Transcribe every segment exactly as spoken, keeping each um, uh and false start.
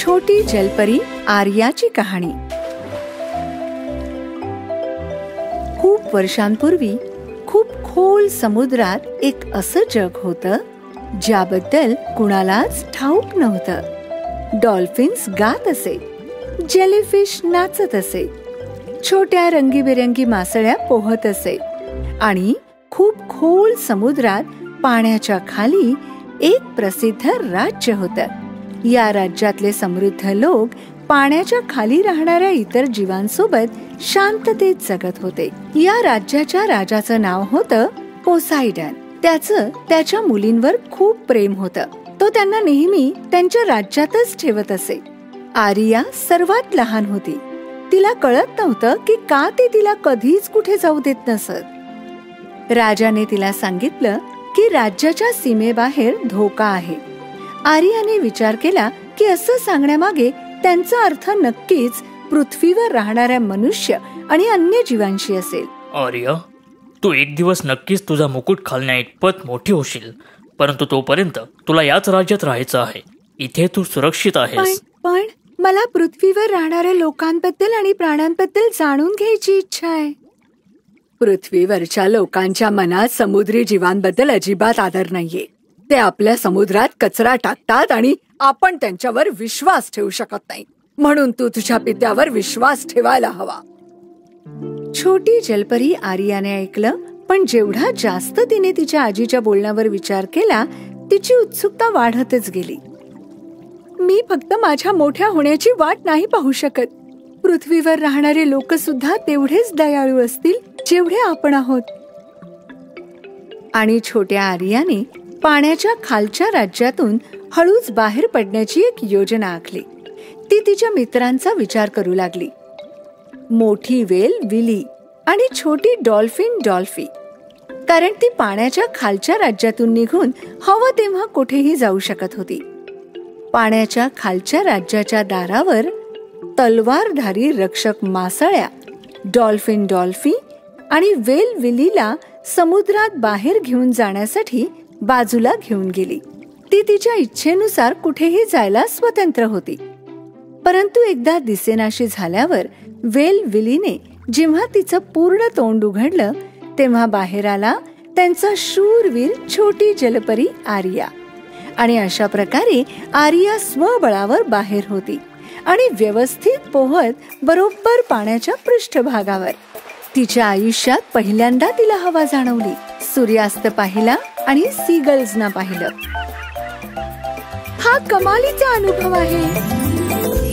छोटी जलपरी आर्याची कहाणी। खूप वर्षांपूर्वी खूप खोल समुद्रात एक असं जग होतं ज्याबद्दल कुणालाच ठाऊक नव्हतं। डॉल्फिन्स गात असे, जेलीफिश नाचत असे, छोट्या रंगीबेरंगी मासळ्या पोहत असे आणि खूप खोल समुद्रात पाण्याच्या खाली एक प्रसिद्ध राज्य होतं। या राज्यातले समृद्ध लोक पाण्याच्या खाली राहणाऱ्या इतर जीवांसोबत शांततेत जगत होते। या राज्याच्या राजाचं नाव होतं पोसायडन। त्याचं त्याच्या मुलींवर खूप प्रेम होतं। तो त्यांना नेहमी त्यांच्या राज्यातच ठेवत असे। आरिया सर्वात लहान होती। तिला कळत नव्हतं की का ते तिला कधीच कुठे जाऊ देत नसत। राजाने तिला सांगितलं की राज्याच्या सीमेबाहेर धोका आहे। आर्याने विचार केला की असं सांगण्यामागे त्यांचा अर्थ नक्कीच पृथ्वीवर राहणाऱ्या मनुष्य आणि अन्य जीवांशी असेल। आर्या, तू एक दिवस नक्कीच तुझा मुकुट घालण्याइतपत मोठी होशील, परंतु तोपर्यंत तुला याच राज्यात राहायचं आहे। इथे तू सुरक्षित आहेस। पण मला पृथ्वीवर राहणाऱ्या लोकांबद्दल आणि प्राण्यांबद्दल जाणून घ्यायची इच्छा आहे। पृथ्वीवरच्या लोकांच्या मनात समुद्री जीवांबद्दल अजिबात आदर नाहीये। ते आपल्या समुद्रात कचरा टाकतात आणि आपण त्यांच्यावर विश्वास ठेवू शकत नाही, म्हणून तू तुझ्या पित्यावर विश्वास ठेवायला हवा। छोटी जलपरी आर्याने ऐकलं, पण जेवढा जास्त तिने तिच्या आजीच्या बोलण्यावर विचार केला तिची उत्सुकता वाढतच गेली। मी फक्त माझ्या मोठ्या होण्याची वाट नाही पाहू शकत। पृथ्वीवर राहणारे लोक सुद्धा तेवढेच दयाळू असतील जेवढे आपण आहोत। आणि छोट्या आर्याने पाण्याच्या खालच्या राज्यातून हळूच बाहेर पडण्याची एक योजना आखली। ती तिच्या मित्रांचा विचार करू लागली। मोठी वेल विली आणि छोटी डॉल्फिन डॉल्फी, कारण ती पाण्याच्या खालच्या राज्यातून निघून हवं तेव्हा कुठेही जाऊ शकत होती। पाण्याच्या खालच्या राज्याच्या दारावर तलवारधारी रक्षक मासळ्या डॉल्फिन डॉल्फी आणि वेल विलीला समुद्रात बाहेर घेऊन जाण्यासाठी बाजूला घेऊन गेली। ती तिच्या इच्छेनुसार कुठेही जायला स्वतंत्र होती, परंतु एकदा दिसेनाशी झाल्यावर वेल विलीने जेव्हा तिचं पूर्ण तोंड उघडलं तेव्हा बाहेर आला त्यांचा शूरवीर छोटी जलपरी आर्या। आणि अशा प्रकारे आर्या स्वबळावर बाहेर होती आणि व्यवस्थित पोहत बरोबर पाण्याच्या पृष्ठभागावर। तिच्या आयुष्यात पहिल्यांदा तिला हवा जाणवली। सूर्यास्त पाहिला आणि सीगल्सना पाहिलं। हा कमालीचा अनुभव आहे।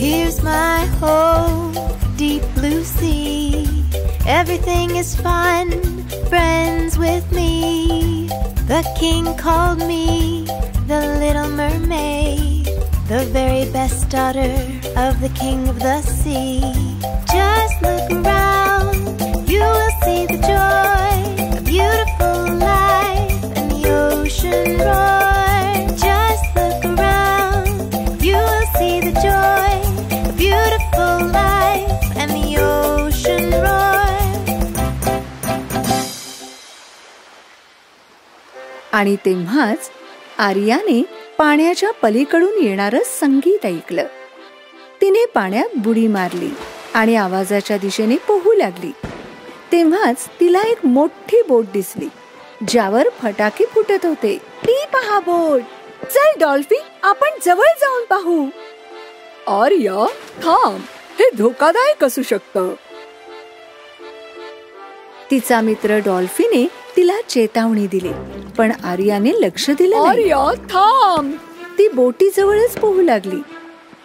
Here's my hope, deep blue sea. Everything is fun, friends with me. The king called me the little mermaid, the very best daughter of the king of the sea. Just look around, you will see the joy, a beautiful life. Ocean roar, just look around, you will see the joy, a beautiful life, and the ocean roar. आणि तेव्हाच आर्याने पाण्याच्या पलीकडून येणारं संगीत ऐकलं। तिने पाण्यात बुडी मारली आणि आवाजाच्या दिशेने पोहू लागली। तेव्हाच तिला एक मोठी बोट दिसली ज्यावर फटाके फुटत होते। ती पहा बोट, चल डॉल्फी, आपण जवळ जाऊन पाहू। आर्या थांब, हे धोकादायक असू शकतं। तिचा मित्र डॉल्फीने तिला चेतावणी दिली, पण आर्याने लक्ष दिलं नाही। आर्या थांब, ती बोटीजवळच पोहू लागली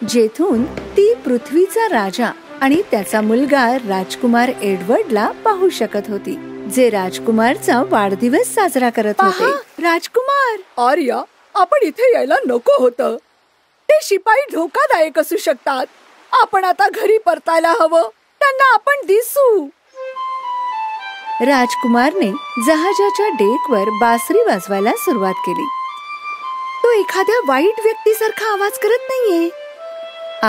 जेथून ती पृथ्वीचा राजा आणि त्याचा मुलगा राजकुमार एडवर्डला पाहू शकत होती, जे राजकुमारचा वाढदिवस साजरा करत होते। राजकुमार, आर्या आपण इथे यायला नको होतं। ते शिपाई धोकादायक असू शकतात। आपण आता घरी परतायला हवं, त्यांना आपण दिसू। राजकुमारने जहाजाच्या डेकवर बासरी वाजवायला सुरुवात केली। तो एखाद्या वाईट व्यक्तीसारखा आवाज करत नाहीये।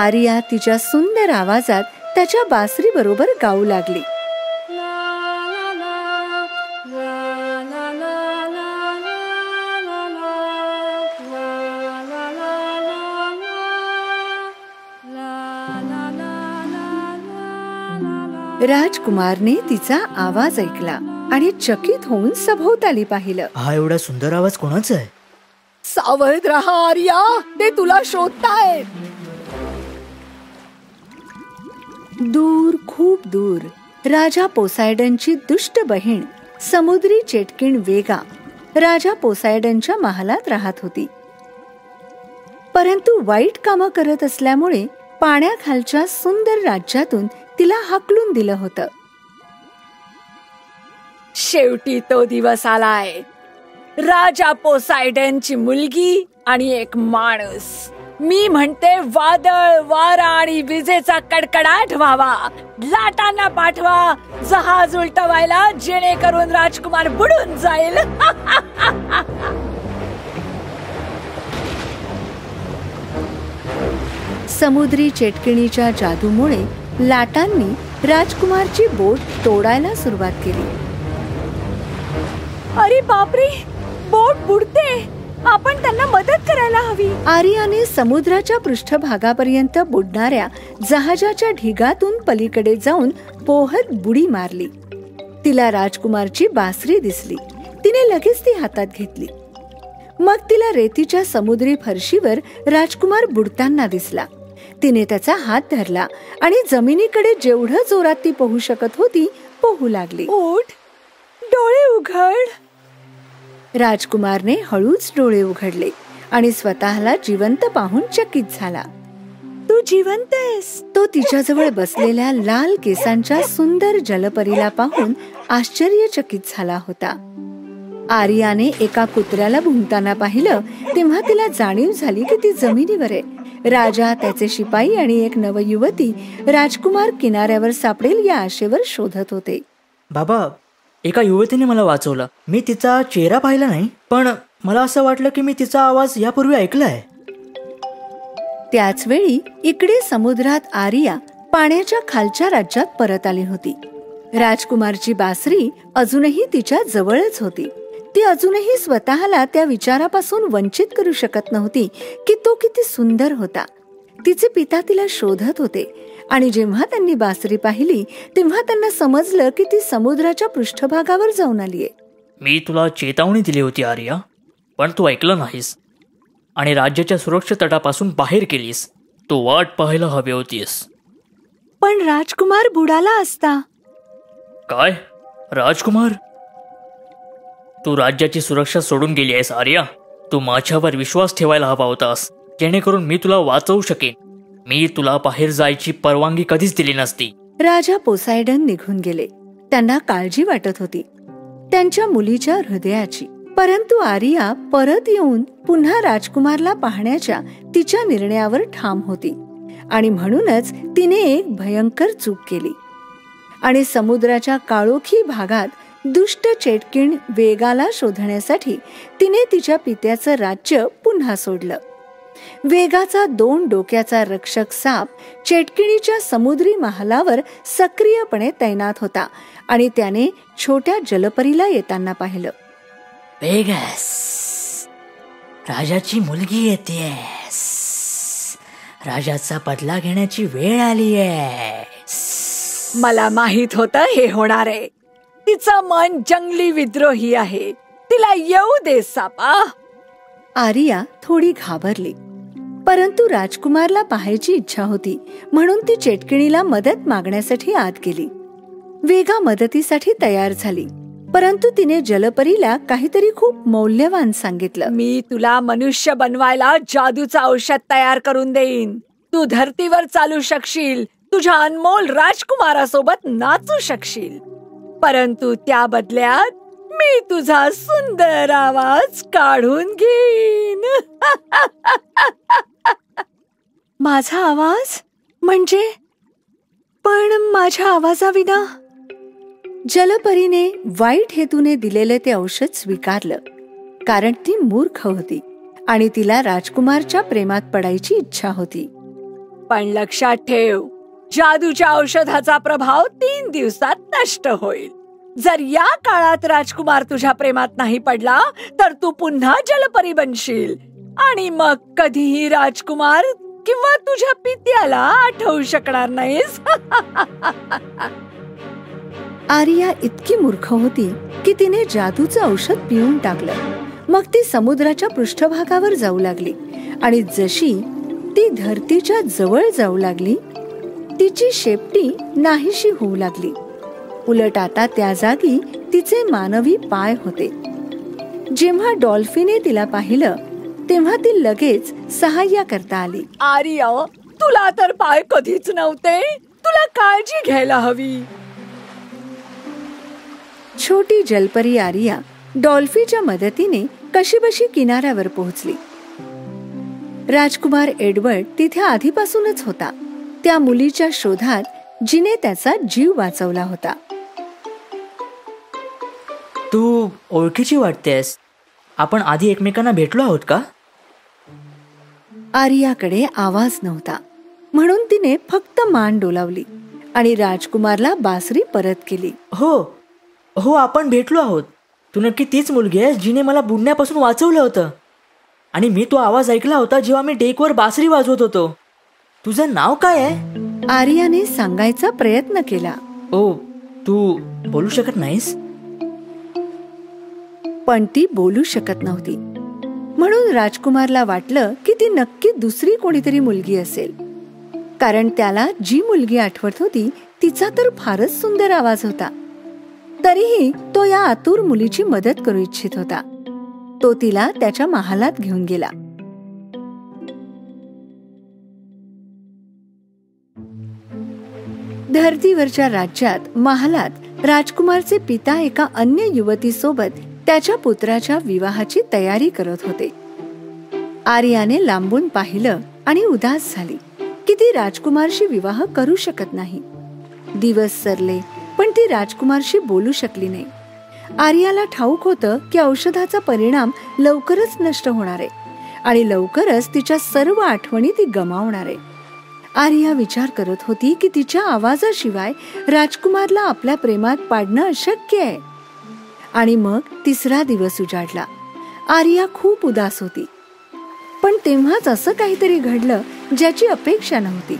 आर्या तिच्या सुंदर आवाजात त्याच्या बासरी बरोबर गाऊ लागली। राजकुमार ने तिचा आवाज ऐकला आणि चकित होऊन सभोवताली पाहिलं. हा एवढा सुंदर आवाज कोणाचा आहे? सावध राहा आर्या, ते तुला शोधताय. दूर खूप दूर राजा पोसायडनची दुष्ट बहीण समुद्री चेटकिण वेगा राजा पोसायडनच्या महालात राहत होती, परंतु वाईट कामं करत असल्यामुळे पाण्याखालच्या सुंदर राज्यातून तिला हाकलून दिलं होतं. शेवटी तो दिवस आलाय. राजा पोसायडनची मुलगी आणि एक माणूस, मी म्हणते वादळ वारा आणि विजेचा कडकडाट व्हावा, लाटांना पाठवा, जहाज उलटवायला, जेणेकरून राजकुमार बुडून जाईल. समुद्री चेटकिणीच्या जादूमुळे लाटांनी राजकुमारची बोट तोडायला सुरुवात केली. अरे बापरे, बोट बुडते, आपण त्यांना मदत करायला हवी. आर्याने समुद्राच्या पृष्ठभागापर्यंत बुडणाऱ्या जहाजाच्या ढिगातून पलीकडे जाऊन पोहत बुडी मारली. तिला राजकुमारची बासरी दिसली. तिने लगेच ती हातात घेतली. मग तिला रेतीच्या समुद्री फरशीवर राजकुमार बुडताना दिसला. तिने त्याचा हात धरला आणि जमिनीकडे जेवढं जोरात ती पोहू शकत होती पोहू लागली. ओठ, डोळे उघड. राजकुमारने हळूच डोळे उघडले आणि स्वतःला जिवंत पाहून चकित झाला. तू जिवंत आहेस. तो तिच्याजवळ बसलेल्या लाल केसांच्या सुंदर जलपरीला पाहून आश्चर्यचकित झाला होता. आर्याने एका कुत्र्याला भुंकताना पाहिलं तेव्हा तिला जाणीव झाली की ती जमिनीवर आहे. राजा, त्याचे शिपाई आणि एक नवयुवती राजकुमार किनाऱ्यावर सापडेल या आशेवर शोधत होते. बाबा, एका युवतीने मला वाचवलं. मी तिचा चेहरा पाहिला नाही, पण मला असं वाटलं की मी तिचा आवाज यापूर्वी ऐकलाय. त्याच वेळी इकडे समुद्रात आर्या पाण्याच्या खालच्या राज्यात परत आली होती. राजकुमारची बासरी अजूनही तिच्या जवळच होती. ती अजूनही स्वतःला त्या विचारापासून वंचित करू शकत नव्हती की तो किती सुंदर होता. तिचे पिता तिला शोधत होते आणि जेव्हा त्यांनी बासरी पाहिली तेव्हा त्यांना समजलं की ती समुद्राच्या पृष्ठभागावर जाऊन आलीये. मी तुला चेतावणी दिली होती आर्या, पण तू ऐकलं नाहीस आणि राज्याच्या सुरक्षित तटापासून बाहेर केलीस. तू वाट पाहायला हवी होतीस. पण राजकुमार बुडाला असता. काय? राजकुमार? तू राज्याची सुरक्षा सोडून गेली आहेस आर्या. तू माझ्यावर विश्वास ठेवायला हवा होतास, जेणेकरून मी तुला वाचवू शकेन. मी तुला बाहेर जायची परवानगी कधीच दिली नसती. राजा पोसायडन निघून गेले. त्यांना काळजी वाटत होती त्यांच्या मुलीच्या हृदयाची, परंतु आर्या परत येऊन पुन्हा राजकुमारला पाहण्याच्या तिच्या निर्णयावर ठाम होती आणि म्हणूनच तिने एक भयंकर चूक केली आणि समुद्राच्या काळोखी भागात दुष्ट चेटकिण वेगाला शोधण्यासाठी तिने तिच्या पित्याचं राज्य पुन्हा सोडलं. वेगाचा दोन डोक्याचा रक्षक साप चेटकिणीच्या समुद्री महालावर सक्रियपणे तैनात होता आणि त्याने छोट्या जलपरीला येताना पाहिलं. वेगास, राजाची मुलगी येते. राजाचा बदला घेण्याची वेळ आली आहे. मला माहित होतं हे होणार आहे. तिचा मन जंगली विद्रोही आहे. तिला येऊ दे सापा. आर्या थोडी घाबरली, परंतु राजकुमारला पाहायची इच्छा होती म्हणून ती चेटकिणीला मदत मागण्यासाठी आत गेली. वेगा मदतीसाठी तयार झाली, परंतु तिने जलपरीला काहीतरी खूप मौल्यवान सांगितलं. मी तुला मनुष्य बनवायला जादूचं औषध तयार करून देईन. तू धरतीवर चालू शकशील, तुझ्या अनमोल राजकुमारासोबत नाचू शकशील, परंतु त्या बदल्यात मी तुझा सुंदर आवाज काढून घेईन. माझा आवाज म्हणजे? पण माझ्या आवाजाविना? जलपरीने वाईट हेतूने दिलेले ते औषध स्वीकारलं, कारण ती मूर्ख होती आणि तिला राजकुमारच्या प्रेमात पडायची इच्छा होती. पण लक्षात ठेव, जादूच्या औषधाचा प्रभाव तीन दिवसात नष्ट होईल. जर या काळात राजकुमार तुझ्या प्रेमात नाही पडला तर तू पुन्हा जलपरी बनशील आणि मग कधीही राजकुमार किंवा तुझ्या पित्याला आठवू शकणार नाहीस. आर्या इतकी मूर्ख होती की तिने जादूचं औषध पिऊन टाकलं. मग ती समुद्राच्या पृष्ठभागावर जाऊ लागली आणि जशी ती धरतीच्या जवळ जाऊ लागली तिची शेपटी नाहीशी होऊ लागली. उलट आता त्या जागी तिचे मानवी पाय होते. जेव्हा डॉल्फिने तिला पाहिलं तेव्हा ती लगेच सहाय्य करता आली. आर्या, तुला तर पाय कधीच नव्हते, तुला काळजी घ्यायला हवी. छोटी जलपरी आरिया डॉल्फीच्या मदतीने कशीबशी किनाऱ्यावर पोहोचली. राजकुमार एडवर्ड तिथे आधीपासूनच होता, त्या मुलीच्या शोधात जिने त्याचा जीव वाचवला होता. तू ओळखीची वाटतेस, आपण आधी एकमेकांना भेटलो आहोत का? आरियाकडे आवाज नव्हता म्हणून तिने फक्त मान डोलावली आणि राजकुमारला बासरी परत केली. हो हो, आपण भेटलो आहोत. तू नक्की तीच मुलगी आहेस जिने मला बुडण्यापासून वाचवलं होतं आणि मी तो आवाज ऐकला होता जेव्हा मी डेकवर बासरी वाजवत होतो. तुझं नाव काय आहे? आर्याने सांगायचा प्रयत्न केला. ओ, तू बोलू शकत नाहीस? पण ती बोलू शकत नव्हती म्हणून राजकुमारला वाटलं की ती नक्की दुसरी कोणीतरी मुलगी असेल, कारण त्याला जी मुलगी आठवत होती तिचा तर फारच सुंदर आवाज होता. तरीही तो या आतुर मुलीची मदत करू इच्छित होता. तो तिला त्याच्या महालात घेऊन गेला. धरतीवरच्या राज्यात महालात राजकुमारचे पिता एका अन्य युवतीसोबत त्याच्या पुत्राच्या विवाहाची तयारी करत होते. आर्याने लांबून पाहिलं आणि उदास झाली की ती राजकुमारशी विवाह करू शकत नाही. दिवस सरले पण ती राजकुमारशी बोलू शकली नाही. आर्याला ठाऊक होतं की औषधाचा परिणाम लवकरच नष्ट होणार आहे आणि लवकरच तिच्या सर्व आठवणी ती गमावणार आहे. आर्या विचार करत होती की तिच्या आवाजाशिवाय राजकुमारला आपल्या प्रेमात पाडणं अशक्य आहे. आणि मग तिसरा दिवस उजाडला. आर्या खूप उदास होती पण तेव्हाच असं काहीतरी घडलं ज्याची अपेक्षा नव्हती.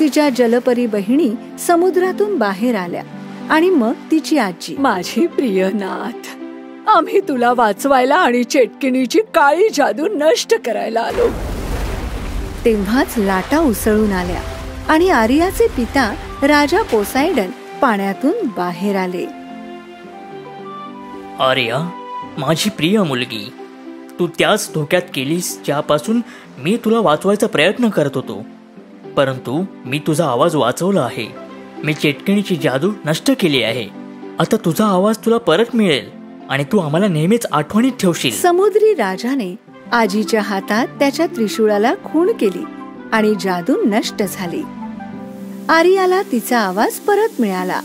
तिच्या जलपरी बहिणी समुद्रातून बाहेर आल्या आणि मग तिची आजी. माझी प्रिय नाथ, आम्ही तुला वाचवायला आणि चेटकिनीची काळी जादू नष्ट करायला आलो. तेव्हाच लाटा उसळून आल्या आणि आर्याचे पिता राजा पोसायडन पाण्यातून बाहेर आले. आर्या, माझी प्रिय मुलगी, तू त्याच धोक्यात केलीस ज्यापासून मी तुला वाचवायचा प्रयत्न करत होतो. परंतु मी तुझा आवाज वाचवला आहे. मी चेटकिणीची जादू नष्ट केली आहे. आता तुझा आवाज तुला परत मिळेल आणि तू आम्हाला नेहमीच आठवणीत ठेवशील. समुद्री राजाने आजीच्या हातात त्याच्या त्रिशूळाला खूण केली आणि जादू नष्ट झाली. आर्याला तिचा आवाज परत मिळाला.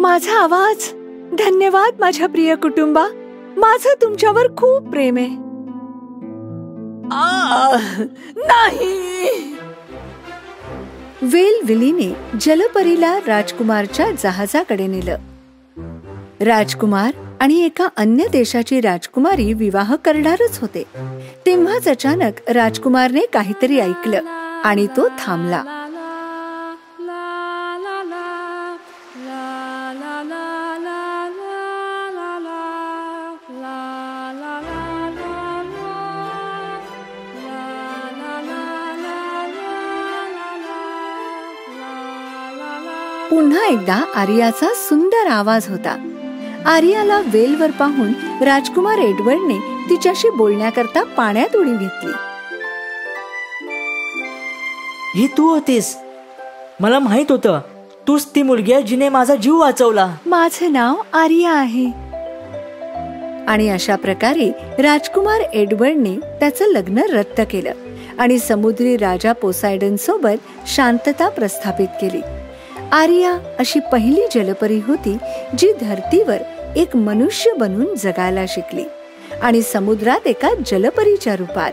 माझा आवाज, धन्यवाद माझ्या प्रिय कुटुंबा, माझं तुमच्यावर खूप प्रेम आहे. नाही! वेलविलीने जलपरीला राजकुमारच्या जहाजाकडे नेलं. राजकुमार आणि एका अन्य देशाची राजकुमारी विवाह करणारच होते. तेव्हाच अचानक राजकुमारने काहीतरी ऐकलं आणि तो थांबला. पुन्हा एकदा आर्याचा सुंदर आवाज होता. आर्याला वेलवर पाहून राजकुमार एडवर्डने तिच्याशी बोलण्याकरता पाण्यात उडी घेतली. ही तू होतीस, मला माहित होतं. तूच ती मुलगी आहे जिने माझा जीव वाचवला. माझे नाव आर्या आहे. आणि अशा प्रकारे राजकुमार एडवर्डने त्याचं लग्न रद्द केलं आणि समुद्री राजा पोसायडन सोबत शांतता प्रस्थापित केली. आर्या अशी पहिली जलपरी होती जी धरतीवर एक मनुष्य बनून जगायला शिकली आणि समुद्रात एका जलपरीच्या रूपात.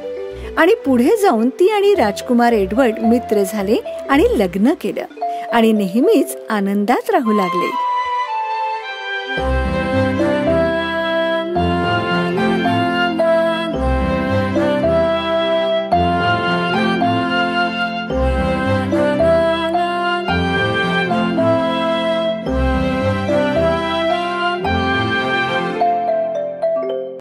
आणि पुढे जाऊन ती आणि राजकुमार एडवर्ड मित्र झाले आणि लग्न केलं आणि नेहमीच आनंदात राहू लागले.